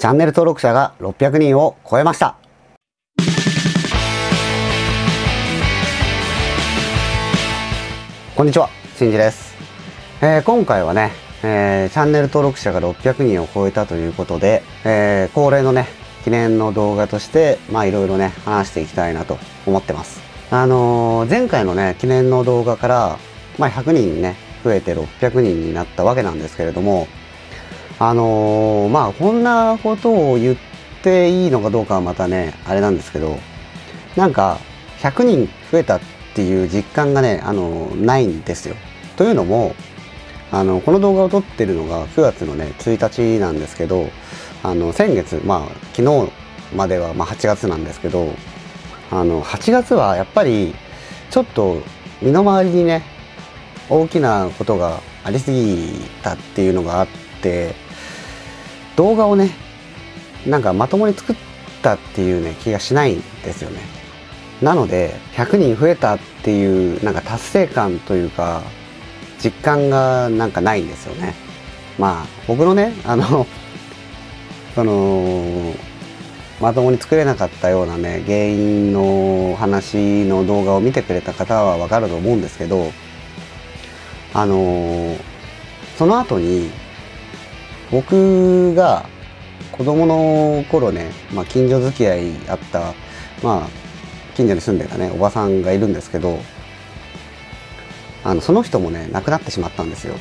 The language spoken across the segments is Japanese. チャンネル登録者が600人を超えました。こんにちは、しんじです。今回はね、チャンネル登録者が600人を超えたということで、恒例のね、記念の動画として、まあいろいろね、話していきたいなと思ってます。前回のね、記念の動画から、まあ100人ね、増えて600人になったわけなんですけれども、まあこんなことを言っていいのかどうかはまたね、あれなんですけど、なんか100人増えたっていう実感がね、ないんですよ。というのも、この動画を撮ってるのが9月のね、1日なんですけど、先月、まあ昨日までは、まあ8月なんですけど、8月はやっぱりちょっと身の回りにね、大きなことがありすぎたっていうのがあって、動画をね、なんかまともに作ったっていうね、気がしないんですよね。なので、100人増えたっていう、なんか達成感というか、実感がなんかないんですよね。まあ、僕のね、まともに作れなかったようなね、原因の話の動画を見てくれた方はわかると思うんですけど、その後に、僕が子供の頃ね、まあ近所付き合いあった、まあ近所に住んでたね、おばさんがいるんですけど、その人もね、亡くなってしまったんですよ。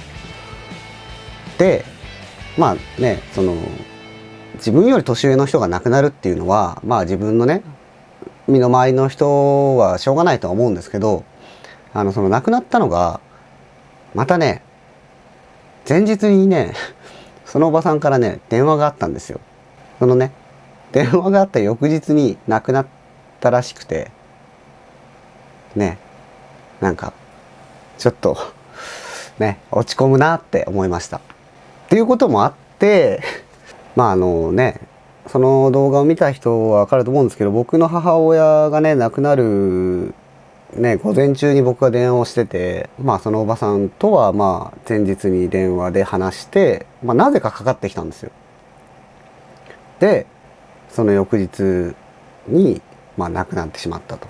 で、まあね、自分より年上の人が亡くなるっていうのは、まあ自分のね、身の回りの人はしょうがないとは思うんですけど、亡くなったのが、またね、前日にね、そのおばさんからね、電話があったんですよ。そのね、電話があった翌日に亡くなったらしくて、ね、なんか、ちょっと、ね、落ち込むなって思いました。っていうこともあって、まあね、その動画を見た人はわかると思うんですけど、僕の母親がね、亡くなる、ね、午前中に僕が電話をしてて、まあそのおばさんとはまあ前日に電話で話して、まあなぜかかかってきたんですよ。で、その翌日に、まあ亡くなってしまったと。っ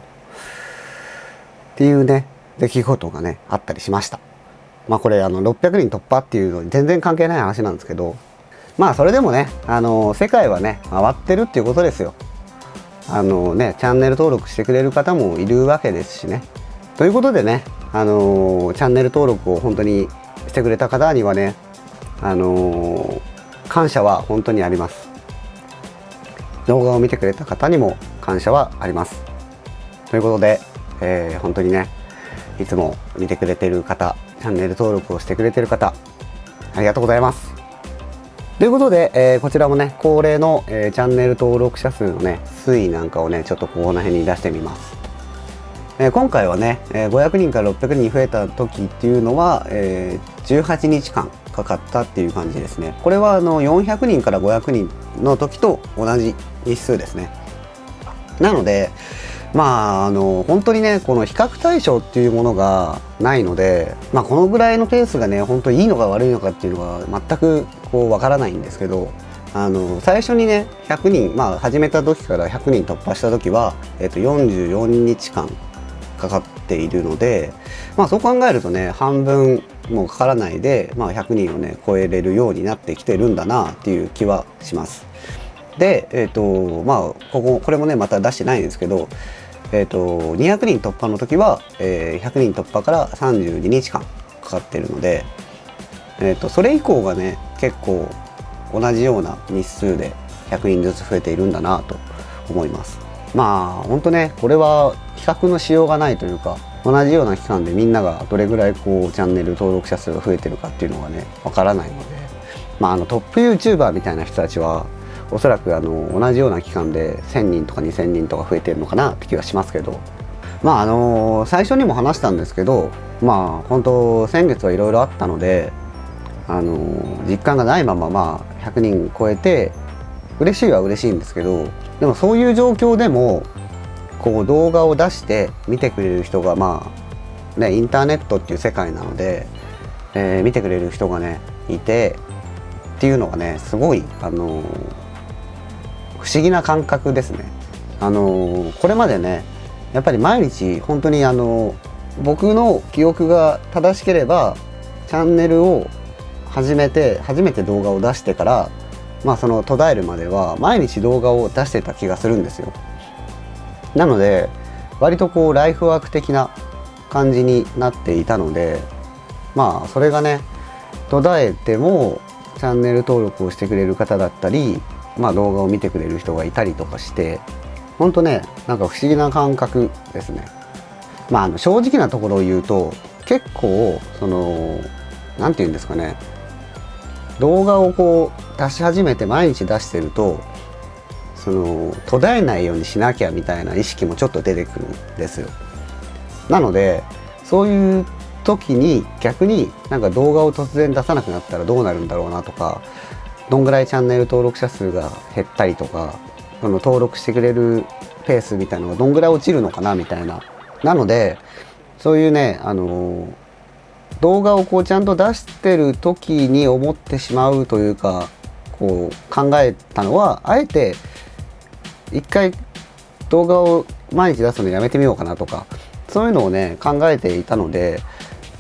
ていうね、出来事がね、あったりしました。まあこれ600人突破っていうのに全然関係ない話なんですけど、まあそれでもね、世界はね、回ってるっていうことですよ。ね、チャンネル登録してくれる方もいるわけですしね。ということでね、チャンネル登録を本当にしてくれた方にはね、感謝は本当にあります。動画を見てくれた方にも感謝はあります。ということで、本当にね、いつも見てくれてる方、チャンネル登録をしてくれてる方、ありがとうございます。ということで、こちらもね、恒例の、チャンネル登録者数のね、推移なんかをね、ちょっとこの辺に出してみます。今回はね、500人から600人増えた時っていうのは、18日間かかったっていう感じですね。これは400人から500人の時と同じ日数ですね。なので、まあ、本当にね、この比較対象っていうものがないので、まあ、このぐらいのペースがね、本当にいいのか悪いのかっていうのは全くこうわからないんですけど、最初にね、100人、まあ、始めた時から100人突破した時は、44日間かかっているので、まあ、そう考えるとね、半分もかからないで、まあ、100人をね、超えれるようになってきてるんだなっていう気はします。で、まあこれもねまた出してないんですけど、200人突破の時は、100人突破から32日間かかってるので、それ以降がね結構同じような日数で100人ずつ増えているんだなと思います。まあほんとねこれは比較のしようがないというか、同じような期間でみんながどれぐらいこうチャンネル登録者数が増えてるかっていうのがねわからないので、まあトップ YouTuber みたいな人たちはおそらく同じような期間で1000人とか2000人とか増えてるのかなって気がしますけど、まあ最初にも話したんですけど、まあ本当先月はいろいろあったので実感がないまま、まあ100人超えて嬉しいは嬉しいんですけど、でもそういう状況でもこう動画を出して見てくれる人がまあねインターネットっていう世界なので、見てくれる人がねいてっていうのがねすごい不思議な感覚ですね。これまでね、やっぱり毎日本当に僕の記憶が正しければチャンネルを始めて初めて動画を出してから、まあ、その途絶えるまでは毎日動画を出してた気がするんですよ。なので割とこうライフワーク的な感じになっていたので、まあそれがね途絶えてもチャンネル登録をしてくれる方だったり、まあ、動画を見てくれる人がいたりとかして、ほんとねなんか不思議な感覚ですね。まあ、正直なところを言うと結構その何て言うんですかね、動画をこう出し始めて毎日出してるとその途絶えないようにしなきゃみたいな意識もちょっと出てくるんですよ。なのでそういう時に逆になんか動画を突然出さなくなったらどうなるんだろうなとか、どんぐらいチャンネル登録者数が減ったりとか、その登録してくれるペースみたいなのがどんぐらい落ちるのかなみたいな。なのでそういうね動画をこうちゃんと出してる時に思ってしまうというか、こう考えたのはあえて一回動画を毎日出すのやめてみようかなとか、そういうのをね考えていたので、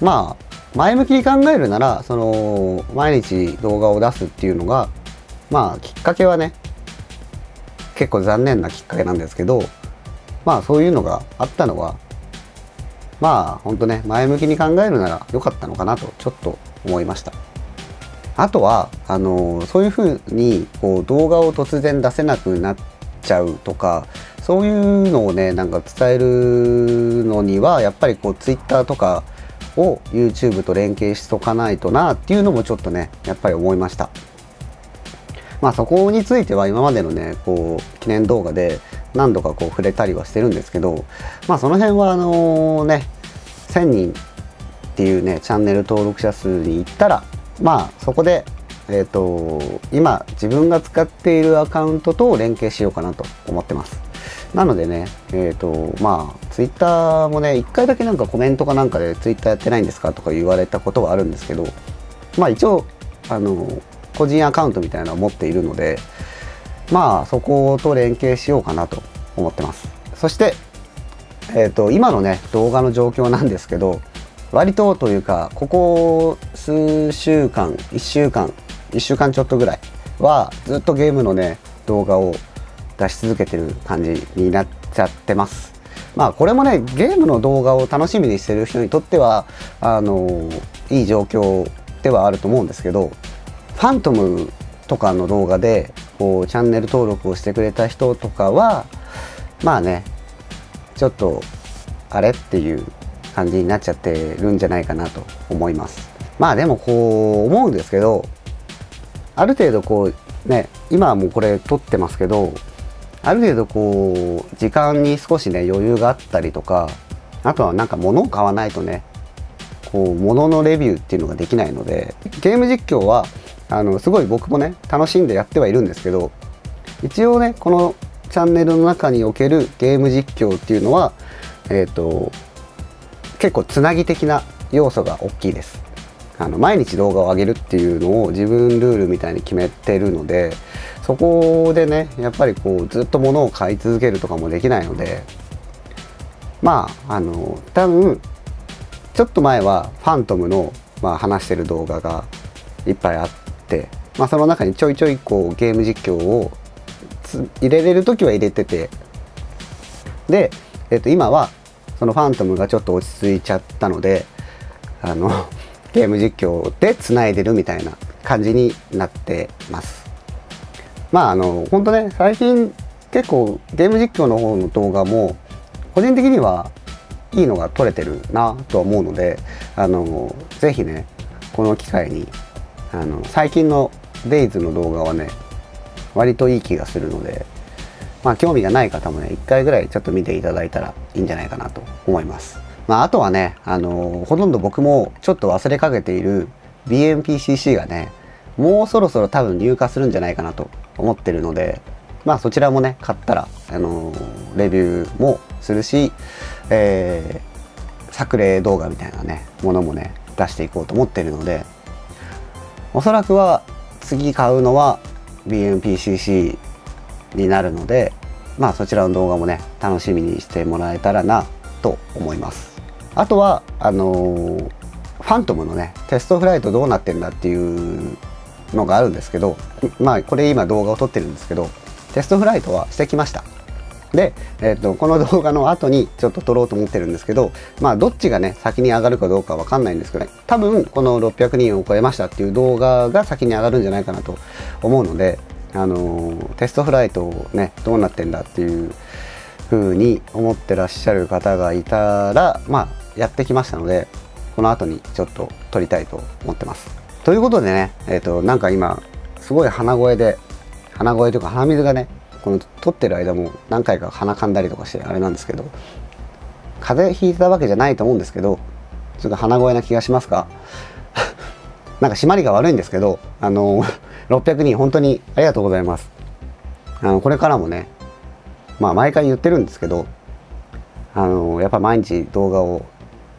まあ前向きに考えるならその毎日動画を出すっていうのが、まあきっかけはね結構残念なきっかけなんですけど、まあそういうのがあったのはまあほんとね前向きに考えるなら良かったのかなとちょっと思いました。あとはそういうふうにこう動画を突然出せなくなっちゃうとか、そういうのをねなんか伝えるのにはやっぱりこう Twitter とかを YouTube と連携しとかないとなっていうのもちょっとねやっぱり思いました。まあそこについては今までのねこう記念動画で何度かこう触れたりはしてるんですけど、まあその辺はね1000人っていうねチャンネル登録者数に行ったら、まあそこで今自分が使っているアカウントと連携しようかなと思ってます。なのでねまあ Twitter もね1回だけなんかコメントかなんかで Twitter やってないんですかとか言われたことはあるんですけど、まあ一応個人アカウントみたいなのを持っているので、まあそこと連携しようかなと思ってます。そして、今のね動画の状況なんですけど、割とというかここ数週間1週間ちょっとぐらいはずっとゲームのね動画を出し続けてる感じになっちゃってます。まあこれもねゲームの動画を楽しみにしてる人にとってはいい状況ではあると思うんですけど、ファントムとかの動画でこうチャンネル登録をしてくれた人とかはまあねちょっとあれっていう感じになっちゃってるんじゃないかなと思います。まあでもこう思うんですけど、ある程度こうね今はもうこれ撮ってますけど、ある程度こう時間に少しね余裕があったりとか、あとはなんか物を買わないとねこう物のレビューっていうのができないので、ゲーム実況はすごい僕もね楽しんでやってはいるんですけど、一応ねこのチャンネルの中におけるゲーム実況っていうのは、結構つなぎ的な要素が大きいです。毎日動画を上げるっていうのを自分ルールみたいに決めてるので、そこでねやっぱりこうずっと物を買い続けるとかもできないので、まあ多分ちょっと前はファントムの、まあ、話してる動画がいっぱいあって。まあその中にちょいちょいこうゲーム実況を入れれる時は入れてて、で、今はそのファントムがちょっと落ち着いちゃったのでゲーム実況でつないでるみたいな感じになってます。まあほんとね最近結構ゲーム実況の方の動画も個人的にはいいのが撮れてるなとは思うので、是非ねこの機会に最近の Days の動画はね割といい気がするので、まあ興味がない方もね1回ぐらいちょっと見ていただいたらいいんじゃないかなと思います。まあ、あとはねほとんど僕もちょっと忘れかけている BMPCC がねもうそろそろ多分入荷するんじゃないかなと思ってるので、まあそちらもね買ったらレビューもするし、作例動画みたいなねものもね出していこうと思ってるので、おそらくは次買うのは BMPCC になるので、まあそちらの動画もね楽しみにしてもらえたらなと思います。あとはファントムのねテストフライトどうなってんだっていうのがあるんですけど、まあこれ今動画を撮ってるんですけど、テストフライトはしてきました。で、この動画の後にちょっと撮ろうと思ってるんですけど、まあどっちがね先に上がるかどうかわかんないんですけど、ね、多分この600人を超えましたっていう動画が先に上がるんじゃないかなと思うので、テストフライトをねどうなってんだっていう風に思ってらっしゃる方がいたら、まあやってきましたので、この後にちょっと撮りたいと思ってます。ということでね、なんか今すごい鼻声というか鼻水がね、この撮ってる間も何回か鼻かんだりとかしてあれなんですけど、風邪ひいたわけじゃないと思うんですけど、ちょっと鼻声な気がしますかなんか締まりが悪いんですけど、600人本当にありがとうございます。これからもね、まあ毎回言ってるんですけど、やっぱ毎日動画を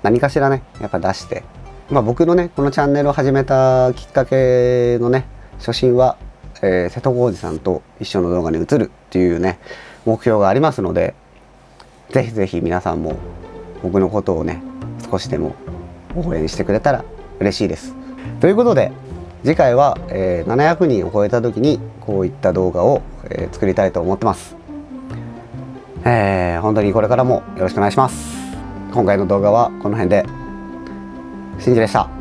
何かしらねやっぱ出して、まあ、僕のねこのチャンネルを始めたきっかけのね初心は瀬戸康史さんと一緒の動画に移るっていうね目標がありますので、ぜひぜひ皆さんも僕のことをね少しでも応援してくれたら嬉しいです。ということで次回は、700人を超えた時にこういった動画を、作りたいと思ってます。本当にこれからもよろしくお願いします。今回の動画はこの辺で。しんじでした。